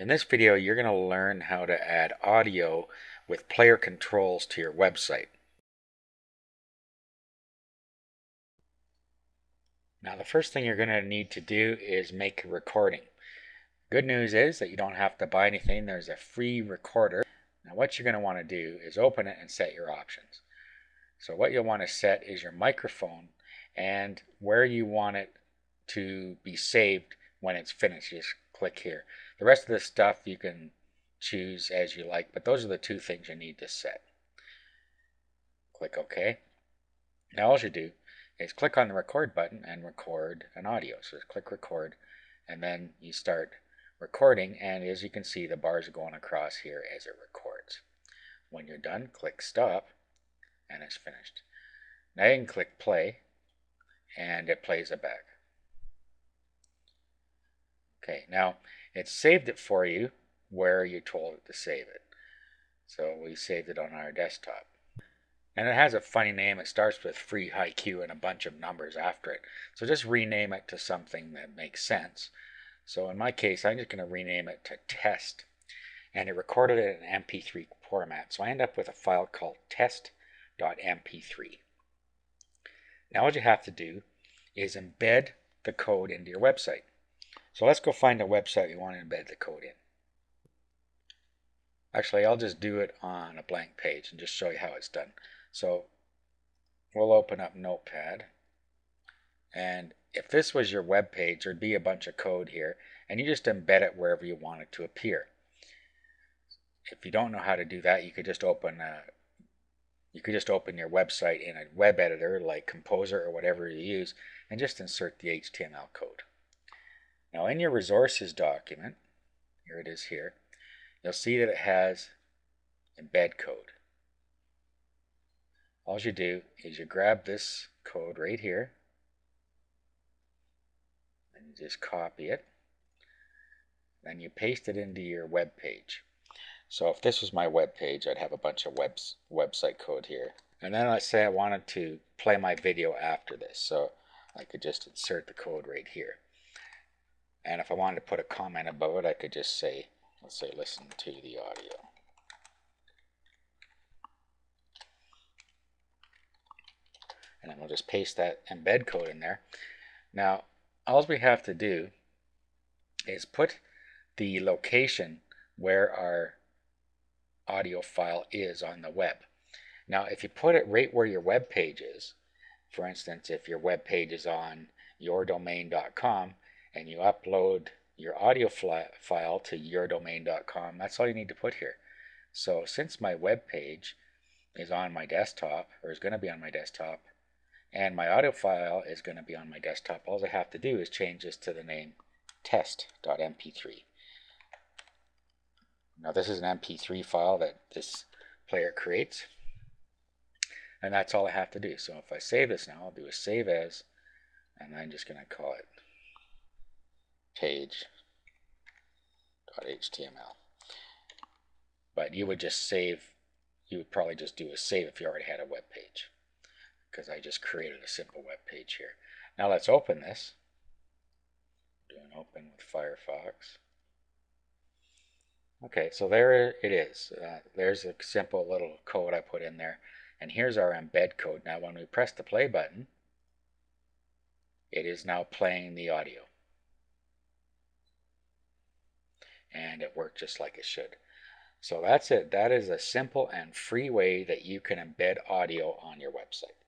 In this video, you're going to learn how to add audio with player controls to your website. Now, the first thing you're going to need to do is make a recording. Good news is that you don't have to buy anything. There's a free recorder. Now, what you're going to want to do is open it and set your options. So what you'll want to set is your microphone and where you want it to be saved when it's finished. Just click here. The rest of the stuff you can choose as you like, but those are the two things you need to set. Click OK. Now all you do is click on the record button and record an audio. So just click record and then you start recording, and as you can see, the bars are going across here as it records. When you're done, click stop and it's finished. Now you can click play and it plays it back. Okay, now it's saved it for you where you told it to save it. So we saved it on our desktop. And it has a funny name. It starts with free HiQ and a bunch of numbers after it. So just rename it to something that makes sense. So in my case, I'm just going to rename it to test. And it recorded it in MP3 format. So I end up with a file called test.mp3. Now what you have to do is embed the code into your website. So let's go find a website we want to embed the code in. Actually, I'll just do it on a blank page and just show you how it's done. So we'll open up Notepad. And if this was your web page, there'd be a bunch of code here. And you just embed it wherever you want it to appear. If you don't know how to do that, you could just open your website in a web editor like Composer or whatever you use and just insert the HTML code. Now in your resources document, here it is here, you'll see that it has embed code. All you do is you grab this code right here and you just copy it. Then you paste it into your web page. So if this was my web page, I'd have a bunch of website code here. And then let's say I wanted to play my video after this. So I could just insert the code right here. And if I wanted to put a comment above it, I could just say, let's say, listen to the audio. And then we'll just paste that embed code in there. Now, all we have to do is put the location where our audio file is on the web. Now, if you put it right where your web page is, for instance, if your web page is on yourdomain.com, and you upload your audio file to yourdomain.com, that's all you need to put here. So since my web page is on my desktop, or is going to be on my desktop, and my audio file is going to be on my desktop, all I have to do is change this to the name test.mp3. Now this is an MP3 file that this player creates, and that's all I have to do. So if I save this now, I'll do a save as, and I'm just going to call it page.html. But you would just save, you would probably just do a save if you already had a web page, because I just created a simple web page here. Now let's open this. Do an open with Firefox. Okay, so there it is. There's a simple little code I put in there, and here's our embed code. Now when we press the play button, it is now playing the audio. And it worked just like it should. So that's it. That is a simple and free way that you can embed audio on your website.